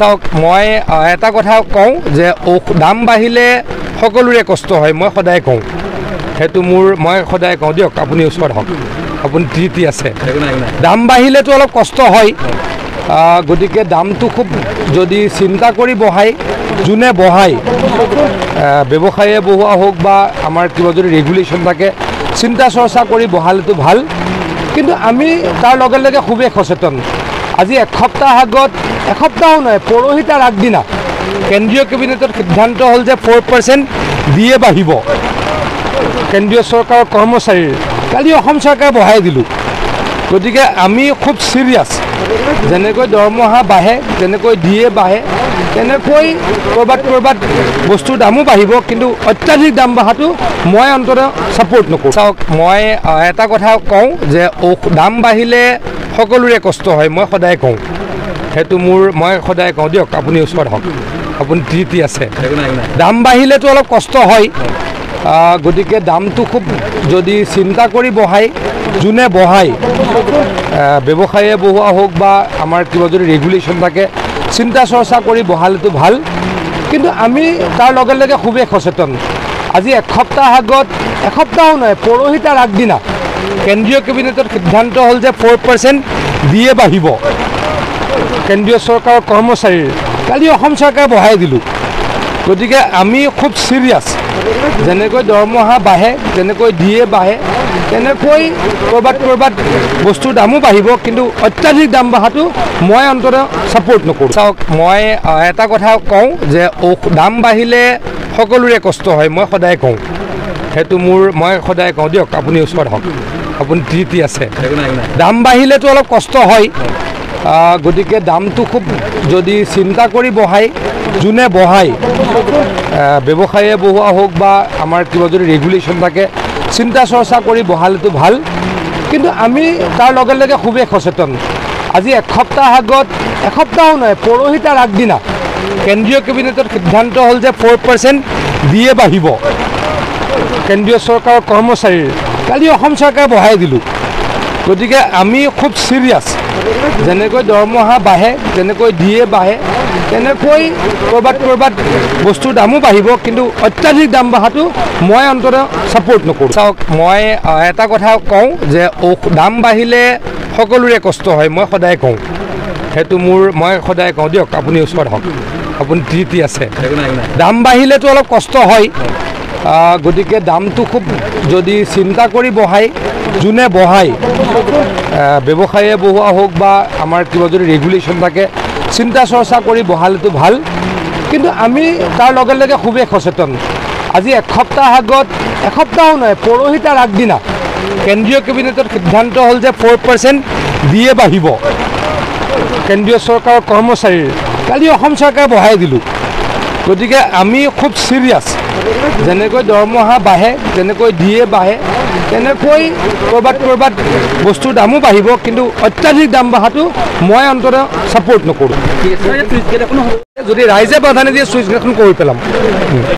चाওক मैं एटा कथा कौं जे दाम बाहिले सकलोरे कष्ट हय मैं सदाय कौं हेतु मोर मैं सदाय कौं दियक आपुनि उसर हक आपुनि तृप्ति आछे दाम बाहिले तो अलप कष्ट हय गतिके दामटो खूब जदि चिंता करि बहाय जुने बहाय व्यवसाये बहुआ होक बा आमार किबा जदि रेगुलेशन थाके चिंता चर्चा करि बहाले तो ভাল किन्तु आमी तार लगे लगे खूबे सचेतन আজি এসপ্তাহ আগত এসপ্তাহও নয় পৰহি তাৰ আগদিনা কেন্দ্ৰীয় কেবিনেটৰ সিদ্ধান্ত হ'ল যে 4% দিয়ে বাঢ়িব কেন্দ্ৰীয় চৰকাৰৰ কৰ্মচাৰীৰ কালি অসম চৰকাৰে বঢ়াই দিলোঁ গতিকে আমি খুব সিৰিয়াছ যেনেকৈ দৰমহা বাঢ়ে যেনেকৈ দিয়ে বাঢ়ে তেনেকৈ কৰবাত কৰবাত বস্তুৰ দামো বাঢ়িব কিন্তু অত্যাধিক দাম বাঢ়াটো মই অন্তত সাপোৰ্ট নকৰোঁ চাওক মই এটা কথা কওঁ যে দাম বাঢ়িলে সকলোৰে কষ্ট হয় মই সদায় কওঁ হেতু মোৰ মই সদায় কওঁ দিয়ক আপুনি উচৰ হওক আপুনি তৃপ্তি আছে দাম বাঢ়িলে তো অলপ কষ্ট হয় গতিকে দামটো খুব যদি চিন্তা কৰি বহাই যোনে বহাই ব্যৱসায়ে বহুৱা হোক বা আমাৰ কিবা যদি ৰেগুলেশ্যন থাকে চিন্তা চৰ্চা কৰি বহালেতো ভাল কিন্তু আমি তাৰ লগে লগে খুবেই সচেতন আজি এসপ্তাহ আগত এসপ্তাহও নহয় পৰহি তাৰ আগদিনা কেন্দ্ৰীয় কেবিনেটৰ সিদ্ধান্ত হ'ল যে 4% দিয়ে বাঢ়িব কেন্দ্ৰীয় চৰকাৰৰ কৰ্মচাৰীৰ কালি অসম চৰকাৰে বঢ়াই দিলোঁ গতিকে আমি খুব সিৰিয়াছ যেনেকৈ দৰমহা বাঢ়ে যেনেকৈ দিয়ে বাঢ়ে তেনেকৈ কৰবাত কৰবাত বস্তুৰ দামো বাঢ়িব কিন্তু অত্যাধিক দাম বাঢ়াটো মই অন্তত সাপোৰ্ট নকৰোঁ চাওক মই এটা কথা কওঁ যে দাম বাঢ়িলে সকলোৰে কষ্ট হয় মই সদায় কওঁ हेतु मोर मैं सदाय कौं दियक आपुनि उसर हक आपुनि तृप्ति आछे दाम बाढ़िले तो अलप कष्ट हय गतिके दामटो खूब जदि चिंता करि बहाय जुने बहाय व्यवसाये बहुआ होक बा आमार किबा जदि रेगुलेशन थाके चिंता चर्चा करि बहालेतो ভাল किन्तु आमी तार लगे लगे खूबे सचेतन আজি এসপ্তাহ আগত এসপ্তাহও নয় পৰহি তাৰ আগদিনা কেন্দ্ৰীয় কেবিনেটৰ সিদ্ধান্ত হ'ল যে 4% দিয়ে বাঢ়িব কেন্দ্ৰীয় চৰকাৰৰ কৰ্মচাৰীৰ কালি অসম চৰকাৰে বঢ়াই দিলোঁ গতিকে আমি খুব সিৰিয়াছ যেনেকৈ দৰমহা বাঢ়ে যেনেকৈ দিয়ে বাঢ়ে তেনেকৈ কৰবাত কৰবাত বস্তুৰ দামো বাঢ়িব কিন্তু অত্যাধিক দাম বাঢ়াটো মই অন্তত সাপোৰ্ট নকৰোঁ চাওক মই এটা কথা কওঁ যে দাম বাঢ়িলে সকলোৰে কষ্ট হয় মই সদায় কওঁ হেতু মোৰ মই সদায় কওঁ দিয়ক আপুনি উচৰ হওক আপুনি তৃপ্তি আছে দাম বাঢ়িলে তো অলপ কষ্ট হয় গতিকে দামটো খুব যদি চিন্তা কৰি বহাই যোনে বহাই ব্যৱসায়ে বহুৱা হোক বা আমাৰ কিবা যদি ৰেগুলেশ্যন থাকে চিন্তা চৰ্চা কৰি বহালেতো ভাল কিন্তু আমি তাৰ লগে লগে খুবেই সচেতন আজি এসপ্তাহ আগত এসপ্তাহও নহয় পৰহি তাৰ আগদিনা কেন্দ্ৰীয় কেবিনেটৰ সিদ্ধান্ত হ'ল যে 4% দিয়ে বাঢ়িব কেন্দ্ৰীয় চৰকাৰৰ কৰ্মচাৰীৰ কালি অসম চৰকাৰে বঢ়াই দিলোঁ গতিকে আমি খুব সিৰিয়াছ যেনেকৈ দৰমহা বাঢ়ে যেনেকৈ দিয়ে বাঢ়ে তেনেকৈ কৰবাত কৰবাত বস্তুৰ দামো বাঢ়িব কিন্তু অত্যাধিক দাম বাঢ়াটো মই অন্তত সাপোৰ্ট নকৰোঁ যদি ৰাইজে বাধা নিদিয়ে চুইচ গেটখন কৰি পেলাম।